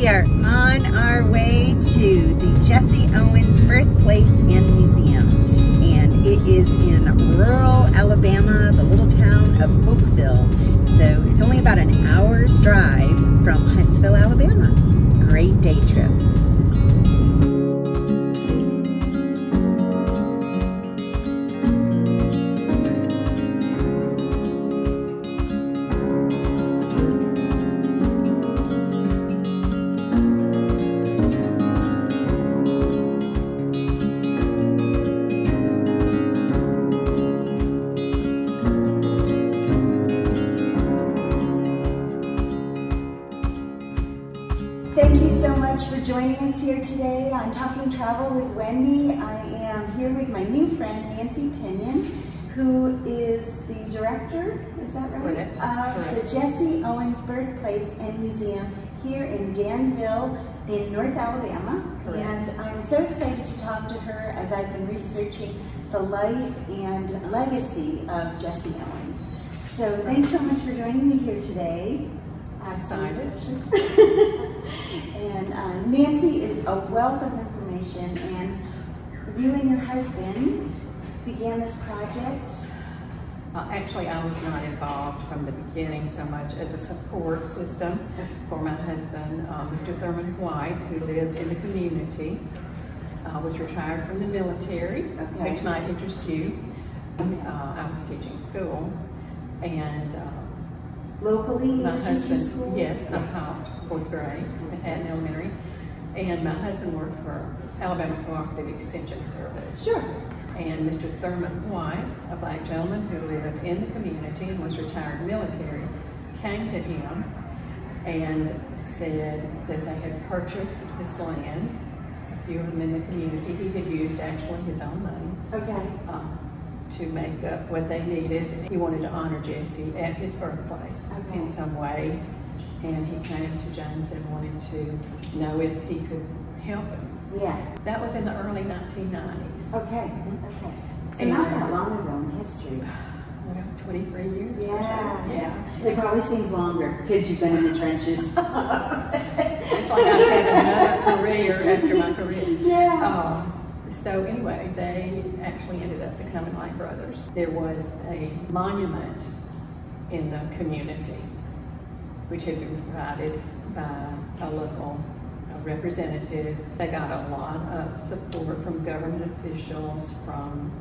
We are on our way to the Jesse Owens Birthplace and Museum, and it is in rural Alabama, the little town of Oakville. So it's only about an hour's drive from Huntsville, Alabama. Great day trip. Thank you so much for joining us here today on Talking Travel with Wendy. I am here with my new friend, Nancy Pinion, who is the director, is that right? Correct. Of the Jesse Owens Birthplace and Museum here in Danville in North Alabama. Correct. And I'm so excited to talk to her as I've been researching the life and legacy of Jesse Owens. So thanks so much for joining me here today. Absolutely. And Nancy is a wealth of information, and you and your husband began this project. Actually, I was not involved from the beginning so much as a support system for my husband, Mr. Thurman White, who lived in the community, was retired from the military, okay, which might interest you. I was teaching school, and locally, my husband, school? Yes, I taught fourth grade at Hatton Elementary, and my husband worked for Alabama Cooperative Extension Service. Sure. And Mr. Thurman White, a black gentleman who lived in the community and was retired military, came to him and said that they had purchased this land, a few of them in the community. He had used actually his own money. Okay. To make up what they needed. He wanted to honor Jesse at his birthplace, okay, in some way. And he came to James and wanted to know if he could help him. Yeah. That was in the early 1990s. Okay, okay. So and not that long ago in history. Well, 23 years. Yeah, so. Yeah. It probably seems longer because you've been in the trenches. It's like I've had another career after my career. Yeah. So anyway, they actually ended up becoming like brothers. There was a monument in the community, which had been provided by a local representative. They got a lot of support from government officials, from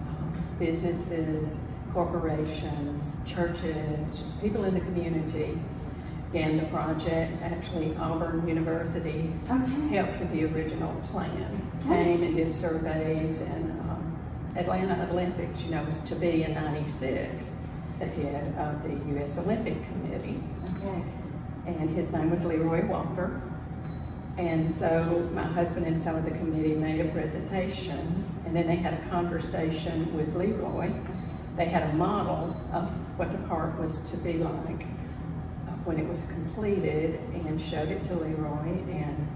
businesses, corporations, churches, just people in the community. And the project, actually Auburn University, okay, helped with the original plan, okay, came and did surveys, and Atlanta Olympics, you know, was to be in '96, the head of the U.S. Olympic Committee. Okay. And his name was Leroy Walker. And so my husband and some of the committee made a presentation, and then they had a conversation with Leroy. They had a model of what the park was to be like when it was completed, and showed it to Leroy and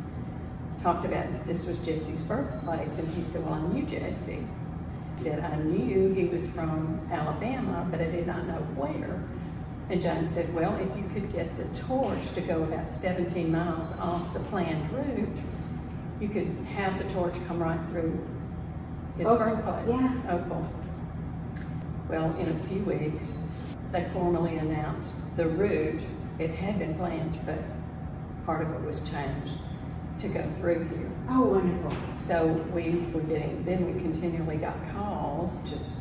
talked about that this was Jesse's birthplace. And he said, well, I knew Jesse. He said, I knew he was from Alabama, but I did not know where. And James said, well, if you could get the torch to go about 17 miles off the planned route, you could have the torch come right through his birthplace. Yeah. Oakville. Well, in a few weeks, they formally announced the route. It had been planned, but part of it was changed to go through here. Oh, wonderful. So we were getting, then we continually got calls, just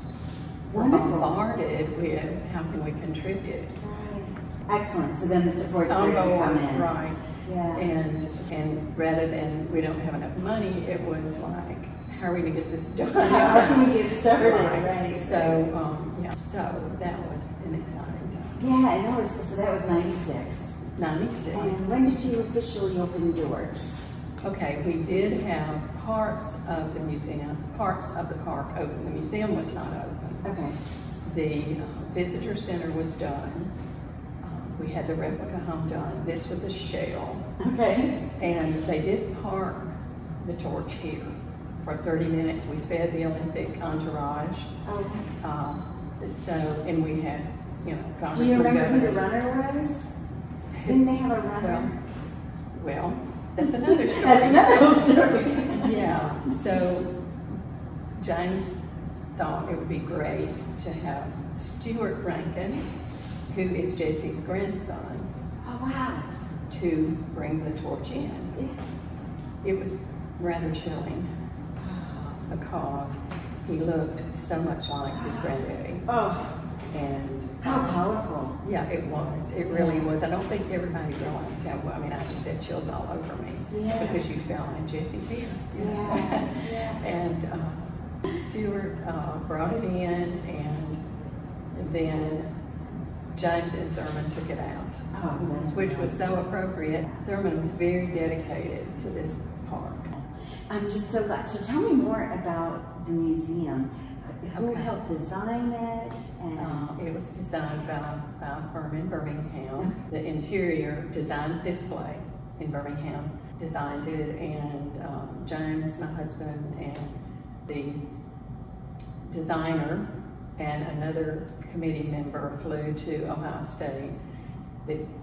wonderful, bombarded with how can we contribute. Right. Excellent. So then the support started to come in. Right. Yeah. And rather than we don't have enough money, it was like, how are we going to get this done? How can we get started? Right. Right. So, yeah. So that was an exciting time. Yeah, and that was 96. 96. And when did you officially open doors? Okay, we did have parts of the museum, parts of the park open. The museum was not open. Okay. The visitor center was done. We had the replica home done. This was a shell. Okay. And they did park the torch here for 30 minutes. We fed the Olympic entourage. Okay. So, and we had, you know, do you remember who the runner was? Didn't they have a runner? Well, That's another story. Yeah, so James thought it would be great to have Stuart Rankin, who is Jesse's grandson, oh, wow, to bring the torch in. It was rather chilling because he looked so much like his granddaddy. Oh. And how powerful. Yeah, it was. It really was. I don't think everybody realized how, I mean, I just had chills all over me because you felt like Jesse's here. You know? And Stuart brought it in, and then James and Thurman took it out, which was so appropriate. Thurman was very dedicated to this park. I'm just so glad. So tell me more about the museum. Who helped design it? And it was designed by a firm in Birmingham. The interior design display in Birmingham designed it, and James, my husband, and the designer and another committee member flew to Ohio State.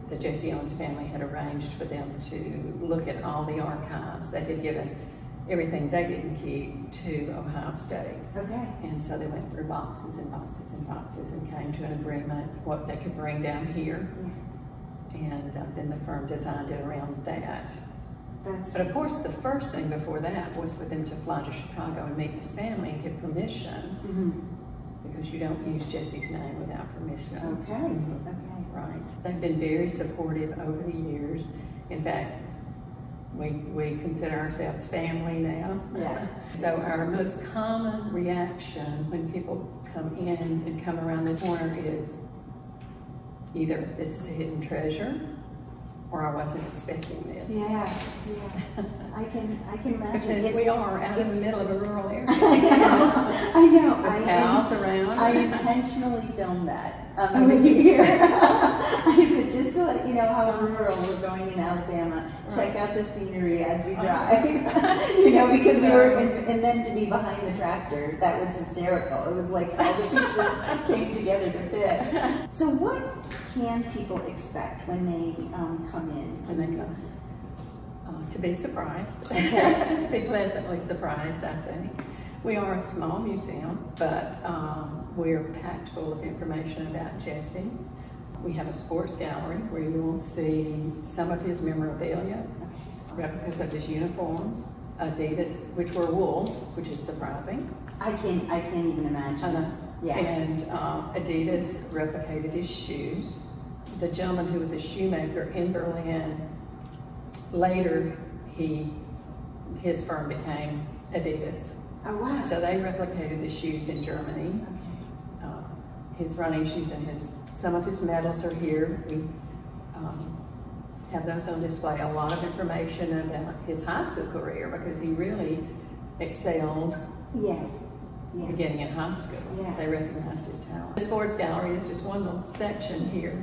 The Jesse Owens family had arranged for them to look at all the archives. They had given everything they didn't keep to Ohio State. Okay. And so they went through boxes and boxes and boxes and came to an agreement what they could bring down here. Yeah. And then the firm designed it around that. But of course, the first thing before that was for them to fly to Chicago and meet the family and get permission. Because you don't use Jesse's name without permission. Okay. Right. They've been very supportive over the years. In fact, we consider ourselves family now. Yeah. So our most common reaction when people come in and come around this corner is either this is a hidden treasure, or I wasn't expecting this. Yeah, yeah. I can imagine. Because we are out in the middle of a rural area. I know. With cows around. I intentionally filmed that. I said, just to let you know how rural we're going in Alabama, check out the scenery as we drive. You know, because we were, and then to be behind the tractor, that was hysterical. It was like all the pieces came together to fit. So what can people expect when they come in? When they come to be surprised, to be pleasantly surprised, I think. We are a small museum, but we're packed full of information about Jesse. We have a sports gallery where you will see some of his memorabilia, replicas such as uniforms, Adidas, which were wool, which is surprising. I can't even imagine. Yeah. And Adidas replicated his shoes. The gentleman who was a shoemaker in Berlin, later his firm became Adidas. Oh, wow. So they replicated the shoes in Germany. Okay. His running shoes and some of his medals are here. We have those on display. A lot of information about his high school career because he really excelled. Yes. Yeah. Beginning in high school. Yeah. They recognized his talent. The sports gallery is just one little section here.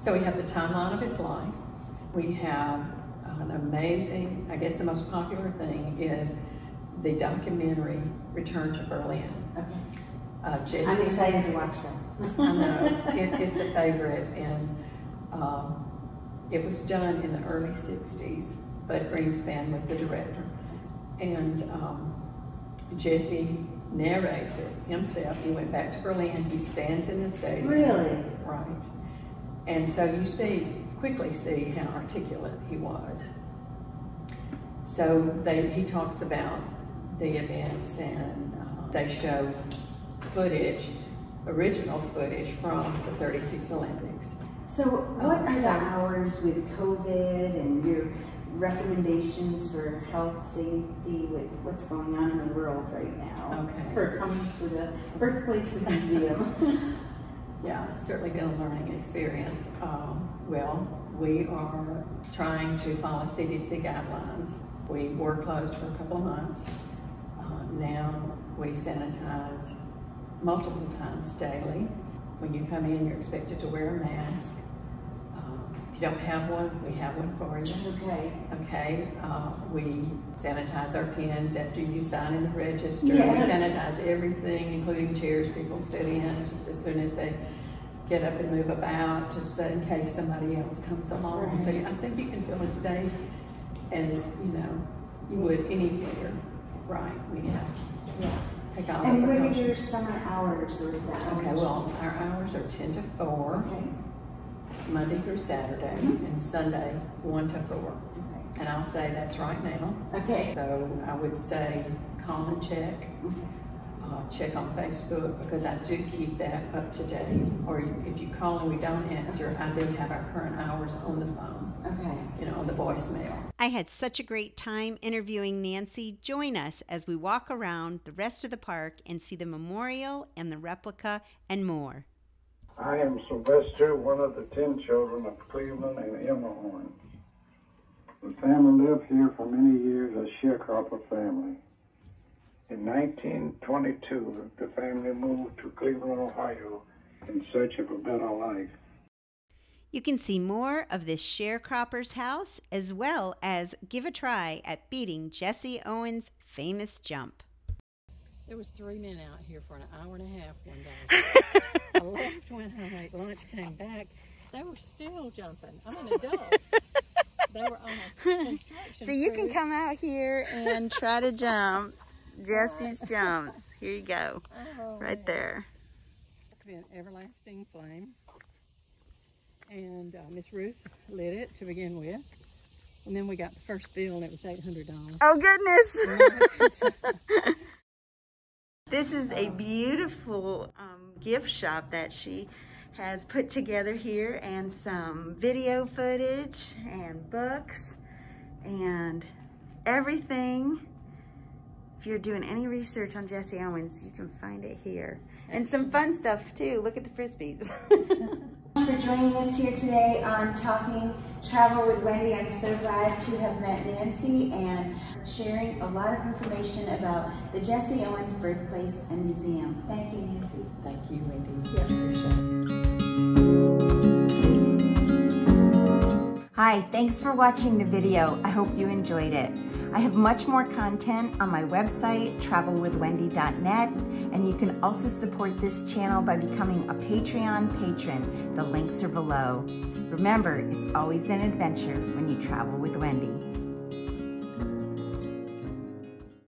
So we have the timeline of his life. We have an amazing, I guess the most popular thing is the documentary Return to Berlin. Okay. Jesse, I'm excited to watch that. I know. It's a favorite, and it was done in the early 60s, but Greenspan was the director. And Jesse narrates it himself. He went back to Berlin. He stands in the stadium. Really? Right. And so you quickly see how articulate he was. So he talks about the events, and they show footage, original footage from the 36 Olympics. So what are the hours with COVID and your recommendations for health, safety, with what's going on in the world right now for coming to the birthplace of the museum? Yeah, it's certainly been a learning experience. Well, we are trying to follow CDC guidelines. We were closed for a couple of months. Now we sanitize multiple times daily. When you come in, you're expected to wear a mask. If you don't have one, we have one for you. Okay. Okay. We sanitize our pens after you sign in the register. Yes. We sanitize everything, including chairs people sit in, just as soon as they get up and move about, just in case somebody else comes along. Right. So I think you can feel as safe as, you know, you would anywhere, right? We have to take all the precautions. And what are your summer hours? Or the hours? Okay, well, our hours are 10 to 4, okay. Monday through Saturday, mm-hmm. and Sunday, 1 to 4. Okay. And I'll say that's right now. Okay. So I would say call and check. Okay. Check on Facebook, because I do keep that up to date. Or if you call and we don't answer, I do have our current hours on the phone. Okay. You know, on the voicemail. I had such a great time interviewing Nancy. Join us as we walk around the rest of the park and see the memorial and the replica and more. I am Sylvester, one of the 10 children of Cleveland and Emma Horn. The family lived here for many years as a sharecropper family. In 1922, the family moved to Cleveland, Ohio, in search of a better life. You can see more of this sharecropper's house, as well as give a try at beating Jesse Owens' famous jump. There was 3 men out here for an hour and a half one day. I left when I ate lunch, came back. They were still jumping. I mean, adults. They were on a construction. So you can come out here and try to jump. Jesse's jumps. Here you go. Oh, right there. It's been an everlasting flame. And Miss Ruth lit it to begin with. And then we got the first bill and it was $800. Oh, goodness. This is a beautiful gift shop that she has put together here, and some video footage and books and everything. If you're doing any research on Jesse Owens, you can find it here. And some fun stuff too. Look at the Frisbees. Thanks for joining us here today on Talking Travel with Wendy. I'm so glad to have met Nancy and sharing a lot of information about the Jesse Owens birthplace and museum. Thank you, Nancy. Thank you, Wendy. Yeah, appreciate it. Hi, thanks for watching the video. I hope you enjoyed it. I have much more content on my website, travelwithwendy.net, and you can also support this channel by becoming a Patreon patron. The links are below. Remember, it's always an adventure when you travel with Wendy.